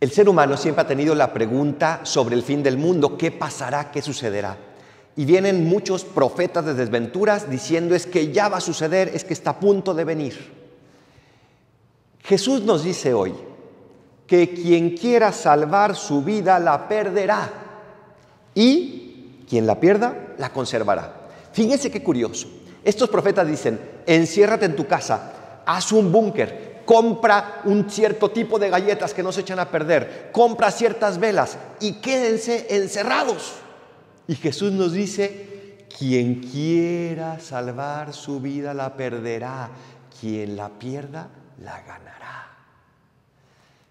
El ser humano siempre ha tenido la pregunta sobre el fin del mundo, ¿qué pasará? ¿Qué sucederá? Y vienen muchos profetas de desventuras diciendo es que ya va a suceder, es que está a punto de venir. Jesús nos dice hoy que quien quiera salvar su vida la perderá y quien la pierda la conservará. Fíjense qué curioso. Estos profetas dicen, enciérrate en tu casa, haz un búnker. Compra un cierto tipo de galletas que no se echan a perder. Compra ciertas velas y quédense encerrados. Y Jesús nos dice, quien quiera salvar su vida la perderá. Quien la pierda, la ganará.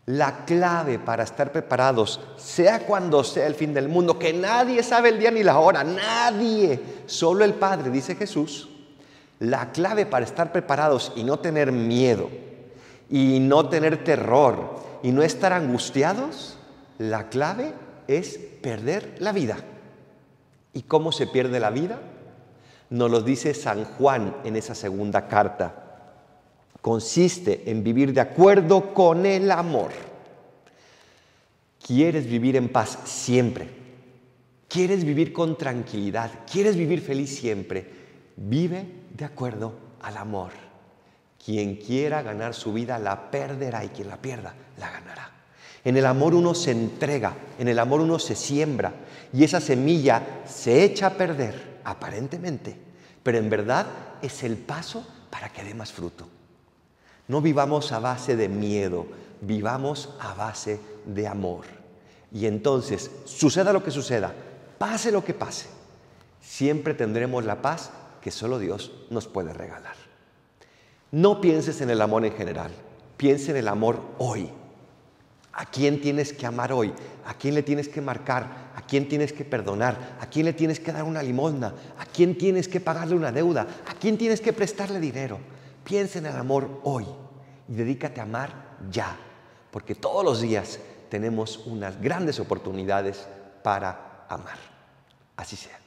La clave para estar preparados, sea cuando sea el fin del mundo, que nadie sabe el día ni la hora, nadie, solo el Padre, dice Jesús. La clave para estar preparados y no tener miedo, y no tener terror, y no estar angustiados, la clave es perder la vida. ¿Y cómo se pierde la vida? Nos lo dice San Juan en esa segunda carta. Consiste en vivir de acuerdo con el amor. Quieres vivir en paz siempre. Quieres vivir con tranquilidad. Quieres vivir feliz siempre. Vive de acuerdo al amor. Quien quiera ganar su vida la perderá y quien la pierda la ganará. En el amor uno se entrega, en el amor uno se siembra y esa semilla se echa a perder aparentemente, pero en verdad es el paso para que dé más fruto. No vivamos a base de miedo, vivamos a base de amor. Y entonces, suceda lo que suceda, pase lo que pase, siempre tendremos la paz que solo Dios nos puede regalar. No pienses en el amor en general, piensa en el amor hoy. ¿A quién tienes que amar hoy? ¿A quién le tienes que marcar? ¿A quién tienes que perdonar? ¿A quién le tienes que dar una limosna? ¿A quién tienes que pagarle una deuda? ¿A quién tienes que prestarle dinero? Piensa en el amor hoy y dedícate a amar ya, porque todos los días tenemos unas grandes oportunidades para amar. Así sea.